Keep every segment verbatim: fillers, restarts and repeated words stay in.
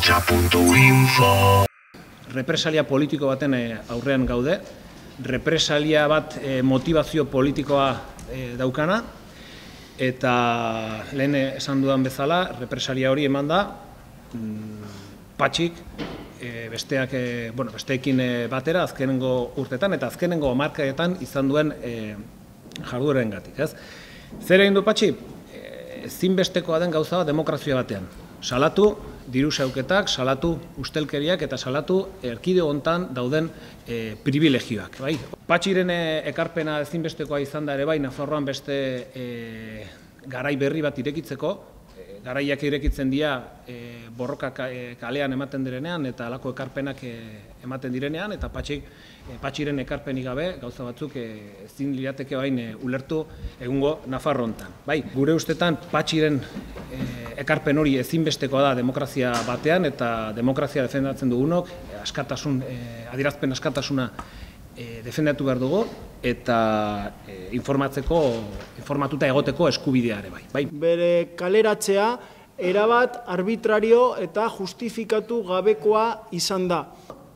megacocha puntu info. Represalia politiko baten aurrean gaude, represalia bat e, motivazio politikoa e, daukana, eta lehen esan dudan bezala, represalia hori eman da, mm, Patxik, e, besteak, e, bueno, besteekin e, batera, azkenengo urtetan eta azkenengo hamarkadetan izan duen e, jarduerengatik, ez? Zer egin du Patxi? Ezinbestekoa den gauza demokrazia batean. Salatu diru xauketak, salatu ustelkeriak eta salatu erkide hontan dauden e, privilegioak. Bai? Patxiren ekarpena ezinbestekoa izan da ere bai, Nafarroan beste e, garai berri bat irekitzeko, e, garaiak irekitzen dira e, borroka kalean ematen direnean eta alako ekarpenak e, ematen direnean, eta patxik, e, patxiren ekarpenik gabe gauza batzuk e, ezin lirateke bain e, ulertu egungo Nafarrontan. Bai? Gure ustetan Patxiren e, ekarpen hori ezinbestekoa da demokrazia batean, eta demokrazia defendatzen dugunok, askatasun, eh, adierazpen askatasuna eh, defendatu behar dugu, eta eh, informatzeko, informatuta egoteko eskubidea ere bai. bai. Bere kaleratzea, erabat arbitrario eta justifikatu gabekoa izan da.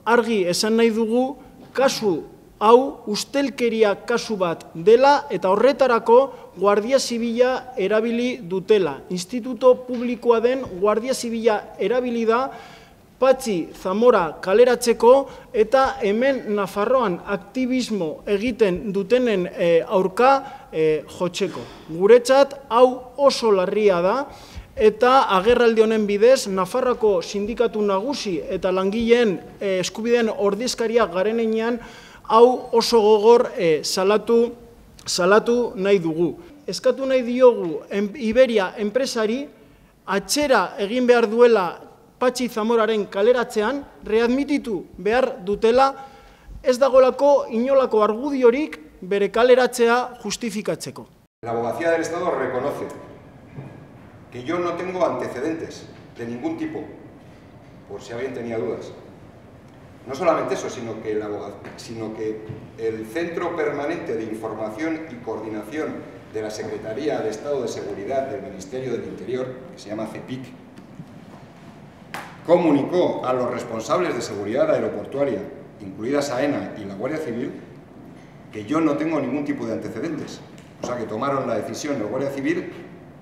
Argi esan nahi dugu, kasu hau ustelkeria kasu bat dela eta horretarako Guardia Zibila erabili dutela. Instituto publikoa den Guardia Zibila erabili da Patxi Zamora kaleratzeko eta hemen Nafarroan aktivismo egiten dutenen aurka jotzeko. Guretzat hau oso larria da eta agerraldi honen bidez Nafarroako sindikatu nagusi eta langileen eskubideen ordezkaria garenean hau oso gogor e, salatu, salatu nahi dugu. Eskatu nahi diogu en, Iberia enpresari atxera egin behar duela Patxi Zamoraren kaleratzean, readmititu behar dutela, ez dagolako inolako argudiorik bere kaleratzea justifikatzeko. La abogacía del Estado reconoce que yo no tengo antecedentes de ningún tipo, por si alguien tenía dudas. No solamente eso, sino que, el abogado, sino que el Centro Permanente de Información y Coordinación de la Secretaría de Estado de Seguridad del Ministerio del Interior, que se llama CEPIC, comunicó a los responsables de seguridad aeroportuaria, incluidas AENA y la Guardia Civil, que yo no tengo ningún tipo de antecedentes. O sea, que tomaron la decisión la Guardia Civil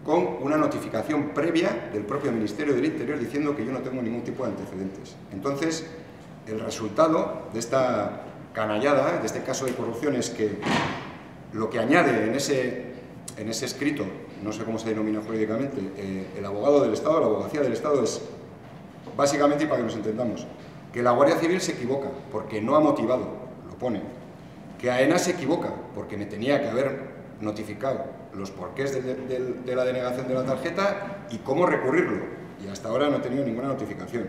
con una notificación previa del propio Ministerio del Interior diciendo que yo no tengo ningún tipo de antecedentes. Entonces, el resultado de esta canallada, de este caso de corrupción, es que lo que añade en ese, en ese escrito, no sé cómo se denomina jurídicamente, eh, el abogado del Estado, la abogacía del Estado, es básicamente, y para que nos entendamos, que la Guardia Civil se equivoca porque no ha motivado, lo pone, que AENA se equivoca porque me tenía que haber notificado los porqués de, de, de la denegación de la tarjeta y cómo recurrirlo, y hasta ahora no he tenido ninguna notificación.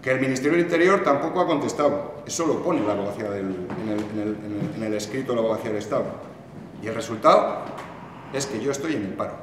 Que el Ministerio del Interior tampoco ha contestado, eso lo pone la abogacía del, en, el, en, el, en el escrito de la abogacía del Estado. Y el resultado es que yo estoy en el paro.